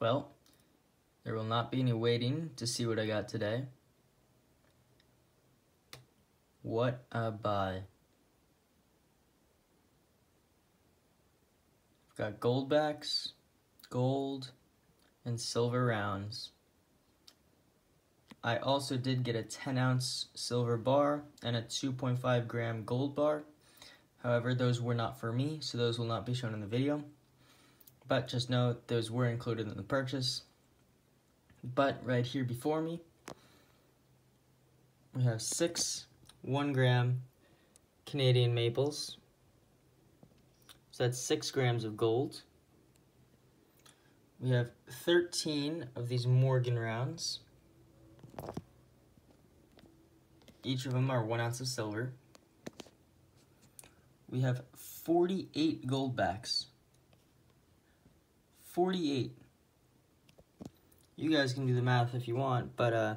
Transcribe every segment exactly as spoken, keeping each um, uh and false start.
Well, there will not be any waiting to see what I got today. What a buy. I've got Goldbacks, gold, and silver rounds. I also did get a ten ounce silver bar and a two point five gram gold bar. However, those were not for me, so those will not be shown in the video. But just know those were included in the purchase. But right here before me, we have six one gram Canadian maples. So that's six grams of gold. We have thirteen of these Morgan rounds. Each of them are one ounce of silver. We have forty-eight Goldbacks. forty-eight. You guys can do the math if you want, but uh,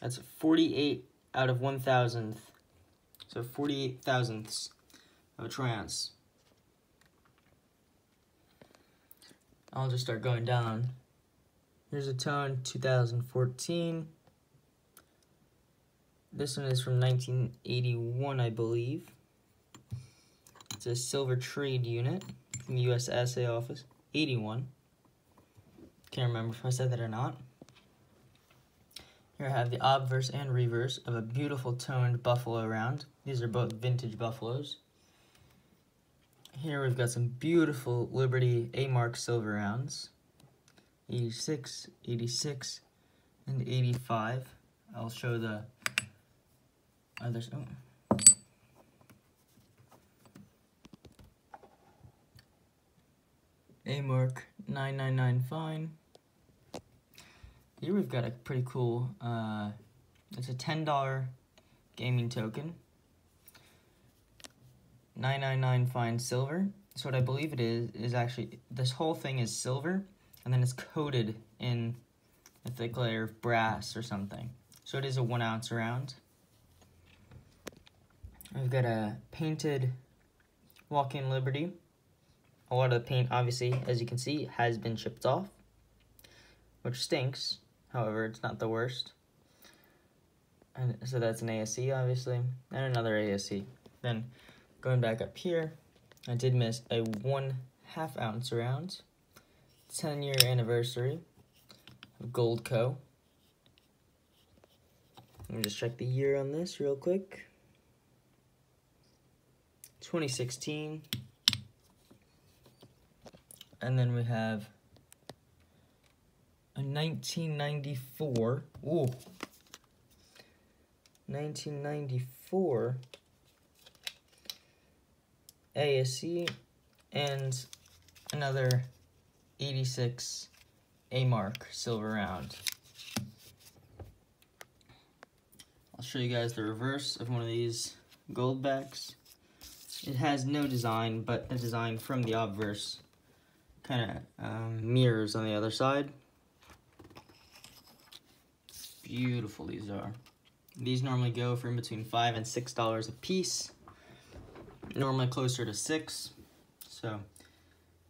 that's forty-eight out of one thousandth. So forty-eight thousandths of a troy ounce. I'll just start going down. Here's a tone, two thousand fourteen. This one is from nineteen eighty-one, I believe. It's a silver trade unit from the U S assay office, eighty-one. Can't remember if I said that or not. Here I have the obverse and reverse of a beautiful toned buffalo round. These are both vintage buffaloes. Here we've got some beautiful Liberty A Mark silver rounds. eighty-six, eighty-six, and eighty-five. I'll show the others. Oh. A Mark nine nine nine fine. Here we've got a pretty cool, uh, it's a ten dollar gaming token. nine nine nine fine silver. So what I believe it is, is actually, this whole thing is silver. And then it's coated in a thick layer of brass or something. So it is a one ounce round. We've got a painted Walking Liberty. A lot of the paint, obviously, as you can see, has been chipped off, which stinks. However, it's not the worst. And so that's an A S E, obviously, and another A S E. Then going back up here, I did miss a one half ounce round. ten year anniversary of Gold Co. Let me just check the year on this real quick. twenty sixteen. And then we have a nineteen ninety-four. Ooh. nineteen ninety-four A S E and another eighty-six A Mark silver round. I'll show you guys the reverse of one of these Goldbacks. It has no design, but the design from the obverse kind of um, mirrors on the other side. Beautiful these are. These normally go for in between five and six dollars a piece. Normally closer to six. So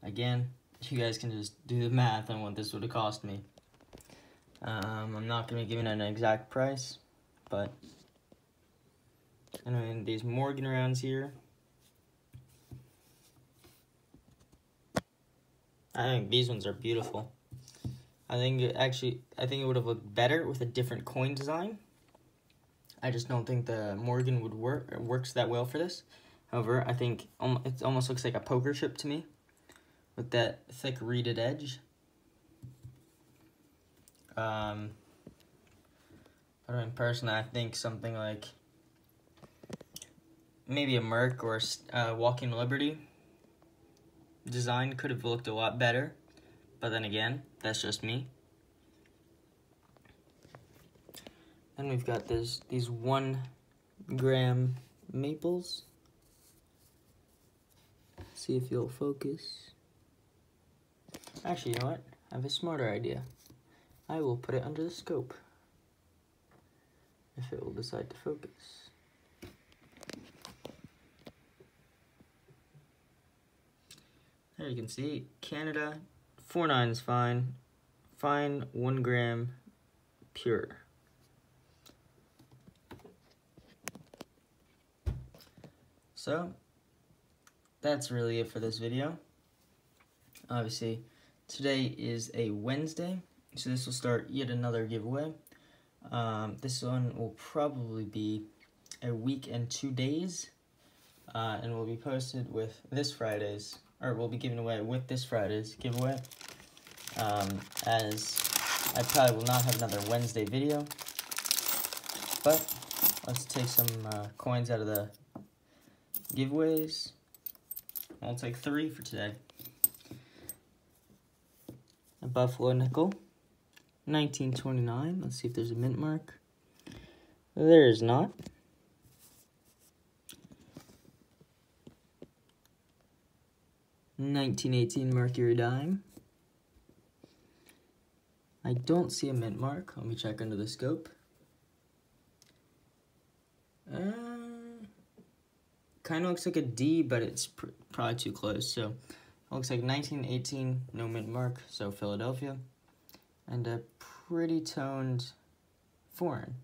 again, you guys can just do the math on what this would have cost me. Um, I'm not going to be giving an exact price, but... And then these Morgan rounds here. I think these ones are beautiful. I think it actually, I think it would have looked better with a different coin design. I just don't think the Morgan would work, or works that well for this. However, I think it almost looks like a poker chip to me, with that thick reeded edge. Um, but in person, I think something like maybe a Merc or uh, Walking Liberty design could have looked a lot better. But then again, that's just me. Then we've got this these one gram maples. Let's see if you'll focus. Actually, you know what? I have a smarter idea. I will put it under the scope. If it will decide to focus. There you can see Canada, Four nine is fine. Fine one gram pure. So that's really it for this video. Obviously, today is a Wednesday, so this will start yet another giveaway. Um, this one will probably be a week and two days, uh, and will be posted with this Friday's, or will be given away with this Friday's giveaway, um, as I probably will not have another Wednesday video. But let's take some uh, coins out of the giveaways. I'll take three for today. A buffalo nickel, nineteen twenty-nine. Let's see if there's a mint mark. There is not. nineteen eighteen Mercury dime. I don't see a mint mark. Let me check under the scope. Uh, kind of looks like a D, but it's pr probably too close. So it looks like nineteen eighteen, no mint mark, so Philadelphia. And a pretty toned foreign.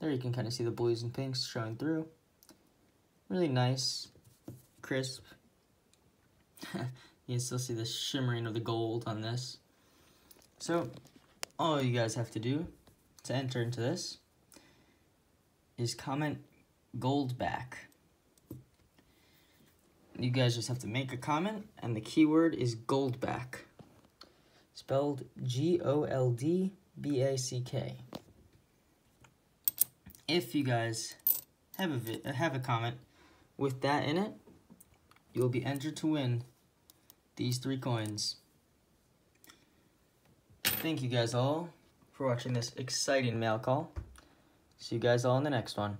There you can kind of see the blues and pinks showing through. Really nice, crisp. You can still see the shimmering of the gold on this. So, all you guys have to do to enter into this is comment Goldback. You guys just have to make a comment, and the keyword is Goldback. Spelled G O L D B A C K. If you guys have a, vi have a comment with that in it, you'll be entered to win these three coins. Thank you guys all for watching this exciting mail call. See you guys all in the next one.